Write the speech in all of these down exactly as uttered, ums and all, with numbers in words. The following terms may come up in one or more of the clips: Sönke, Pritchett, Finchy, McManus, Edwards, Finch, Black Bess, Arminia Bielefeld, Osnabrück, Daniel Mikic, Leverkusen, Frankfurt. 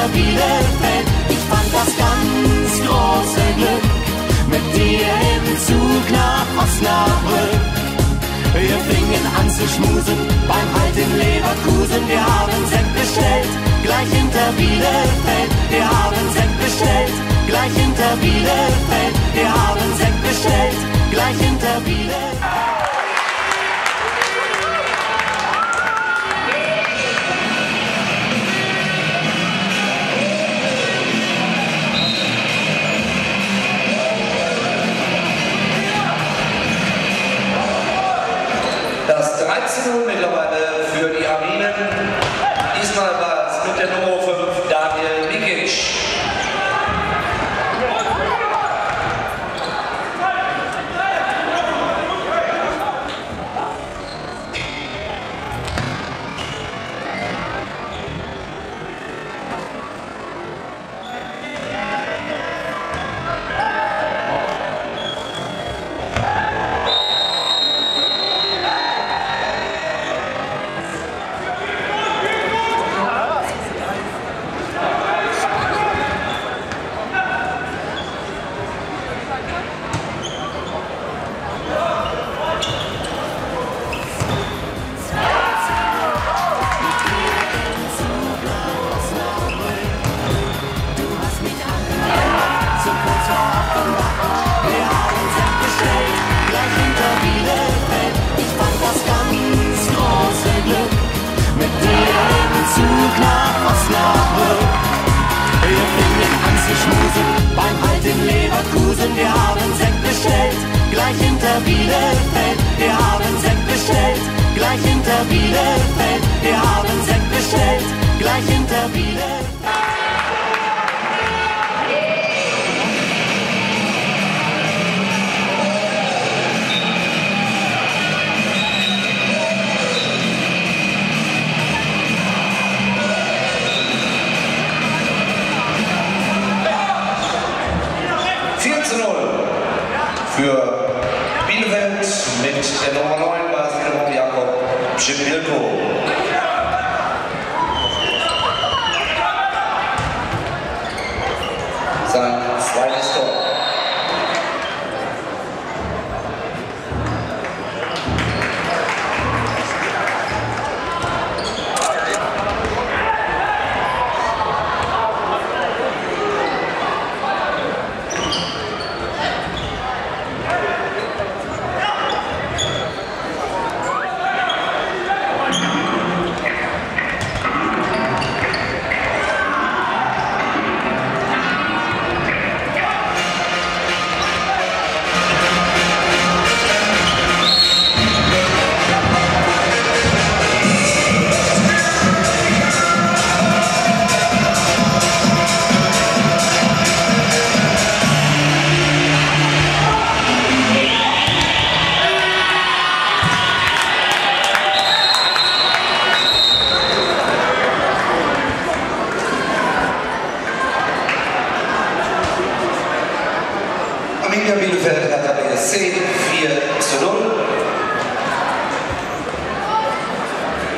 Arminia Bielefeld. Ich fand das ganz große Glück, mit dir im Zug nach Osnabrück. Wir fingen an zu schmusen beim Halt in Leverkusen. Wir haben Sekt bestellt, gleich hinter Bielefeld. Wir haben Sekt bestellt, gleich hinter Bielefeld. Wir haben Sekt bestellt, gleich hinter Bielefeld. dreizehn Uhr mittlerweile für die Arminen. Diesmal war es mit der Nummer fünf Daniel Mikic.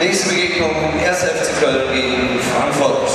Nächste Begegnung, erster F C Köln gegen Frankfurt.